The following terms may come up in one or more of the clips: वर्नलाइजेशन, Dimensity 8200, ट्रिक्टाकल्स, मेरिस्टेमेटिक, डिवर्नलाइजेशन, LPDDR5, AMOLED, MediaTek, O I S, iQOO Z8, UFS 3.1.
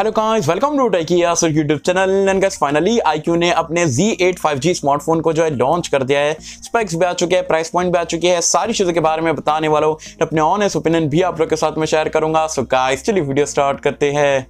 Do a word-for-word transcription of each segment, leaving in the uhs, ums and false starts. Hello guys, welcome to टेकियास YouTube channel and guys finally iQOO ने अपने Z eight five G smartphone को जो है लॉन्च कर दिया है। स्पेक्स भी आ चुके हैं, प्राइस पॉइंट भी आ चुके हैं, सारी चीज़ों के बारे में बताने वाला हूँ। अपने ऑनेस्ट ओपिनियन भी आप लोग के साथ में शेयर करूंगा। सो गाइस चलिए वीडियो स्टार्ट करते हैं।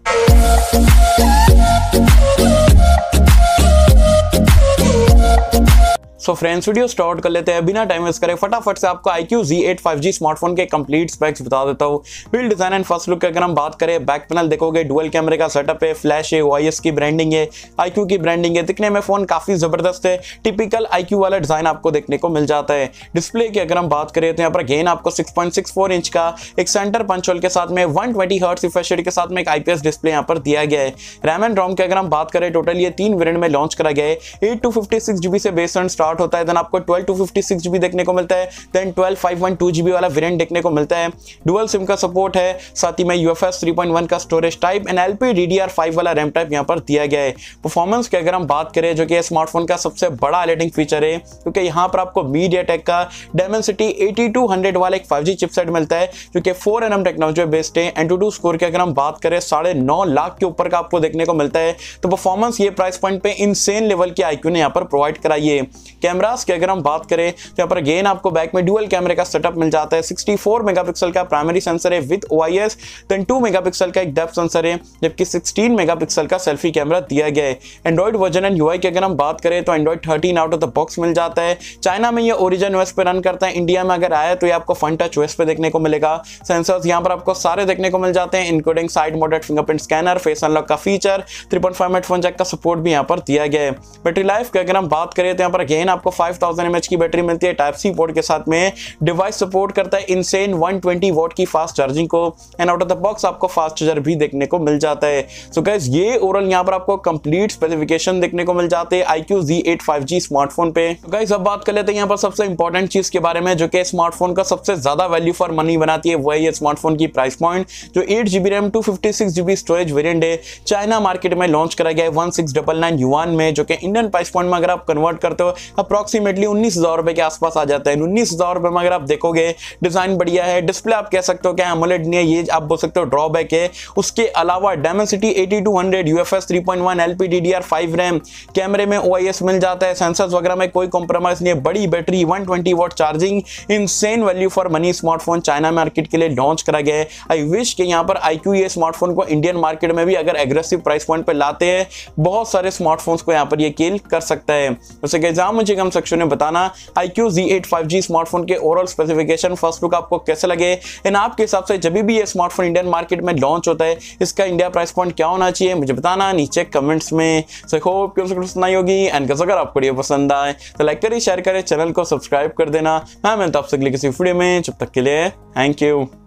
सो फ्रेंड्स वीडियो स्टार्ट कर लेते हैं, बिना टाइम वेस्ट करे फटाफट से आपको iQOO Z eight five G smartphone के कंप्लीट स्पेक्स बता देता हूँ। Build design and first look की अगर हम बात करें, बैक पैनल देखोगे डुअल कैमरे का सेटअप है, फ्लैश है, O I S की ब्रांडिंग है, iQOO की ब्रांडिंग है। दिखने में फोन काफी जबरदस्त है, टिपिकल iQOO वाला डिजाइन आपको देखने को मिल जाता है। डिस्प्ले की अगर हम बात करें तो यहाँ पर गेन आपको six point six four inch का एक सेंटर पंच होल के साथ में one twenty hertz refresh rate के साथ में एक आईपीएस डिस्प्ले यहाँ पर दिया गया है। रैम एंड रोम की अगर हम बात करें, टोटल ये तीन वेरिएंट में लॉन्च करा गया है। Eight two fifty six GB से बेस स्टार्ट होता है, देन आपको twelve two fifty six GB देखने को मिलता है, then twelve five one two GB वाला वेरिएंट देखने को मिलता है। डुअल सिम का सपोर्ट है, साथ ही में U F S three point one का storage type and L P D D R five वाला रैम टाइप यहां पर दिया गया है। परफॉर्मेंस की अगर हम बात करें, जो कि स्मार्टफोन का सबसे बड़ा हाइलाइटिंग फीचर है, क्योंकि यहां पर आपको MediaTek का Dimensity एटी टू हंड्रेड वाला एक फाइव जी चिपसेट मिलता है, जो कि four N M technology based है। एंटूटू स्कोर की अगर हम बात करें, साढ़े नौ लाख के ऊपर का आपको देखने को मिलता है। तो परफॉर्मेंस ये प्राइस पॉइंट पे इनसेन लेवल की iQOO ने यहां पर प्रोवाइड कराई है। कैमरास की अगर हम बात करें तो यहाँ पर अगेन आपको बैक में डुअल कैमरे का सेटअप मिल जाता है। सिक्सटी फोर मेगापिक्सल का प्राइमरी सेंसर है with O I S, then two megapixel का एक डेप्थ सेंसर है, जबकि सिक्सटीन मेगापिक्सल का सेल्फी कैमरा दिया गया है। एंड्रॉइड वर्जन एंड यूआई की अगर हम बात करें तो Android thirteen out of the box मिल जाता है। चाइना में ये ओरिजिन O S पे रन करता है, इंडिया में अगर आया तो ये आपको Phone Touch O S पे देखने को मिलेगा। सेंसर्स यहाँ पर आपको सारे देखने को मिल जाते हैं, including side mounted fingerprint scanner, face unlock का feature, three point five minute phone jack का सपोर्ट भी यहाँ पर दिया गया है। बैटरी लाइफ की अगर हम बात करें तो यहाँ पर अगेन आपको फाइव थाउज़ेंड एमएच की बैटरी मिलती है, टाइप सी पोर्ट के साथ में। डिवाइस सपोर्ट करता है इनसेन वन ट्वेंटी वॉट की फास्ट चार्जिंग को and out of the box आपको फास्ट चार्जर भी देखने को मिल जाता है। सो गाइस ये ओवरऑल यहाँ पर आपको कंप्लीट स्पेसिफिकेशन देखने को मिल जाते हैं iQOO Z eight five G smartphone पे। तो गाइस अब बात कर लेते हैं यहाँ पर सबसे इंपॉर्टेंट चीज के बारे में, जो कि स्मार्टफोन का सबसे ज्यादा वैल्यू फॉर मनी बनाती है, वही है स्मार्टफोन की प्राइस पॉइंट। जो eight GB RAM two fifty six GB storage variant है, चाइना मार्केट में लॉन्च करा गया है one six double nine yuan में, जो कि इंडियन प्राइस पॉइंट में अगर आप कन्वर्ट करते हो अप्रॉक्सीमेटली उन्नीस हजार रुपए के आसपास आ जाता है। उन्नीस हजार रुपए में अगर आप देखोगे, डिजाइन बढ़िया है, डिस्प्ले आप कह सकते हो क्या AMOLED नहीं है, ये आप बोल सकते हो ड्रॉबैक है। उसके अलावा Dimensity eighty two hundred, U F S three point one, L P D D R five RAM, कैमरे में O I S मिल जाता है, सेंसर्स वगैरह में कोई कॉम्प्रोमाइज नहीं है, बड़ी battery, one twenty watt charging, insane value for money smartphone China market के लिए लॉन्च करा गया है। आई विश के यहाँ पर iQOO ये स्मार्टफोन को इंडियन मार्केट में भी अगर एग्रेसिव प्राइस पॉइंट पर लाते हैं, बहुत सारे स्मार्टफोन को यहाँ पर ये किल कर सकता है। उससे एग्जाम मुझे कम सेक्शन में बताना iQOO Z eight five G smartphone के ओवरऑल स्पेसिफिकेशन फर्स्ट लुक आपको कैसे लगे, एंड आपके हिसाब से जब भी ये स्मार्टफोन इंडियन मार्केट में लॉन्च होता है, इसका इंडिया प्राइस पॉइंट क्या होना चाहिए मुझे बताना नीचे कमेंट्स में। सो आई होप कि आपको पसंद आई होगी एंड अगर आपको वीडियो पसंद आए तो लाइक करें, शेयर करें, चैनल को सब्सक्राइब कर देना। मैं मिलता हूं आपसे अगली किसी वीडियो में, तब तक के लिए थैंक यू।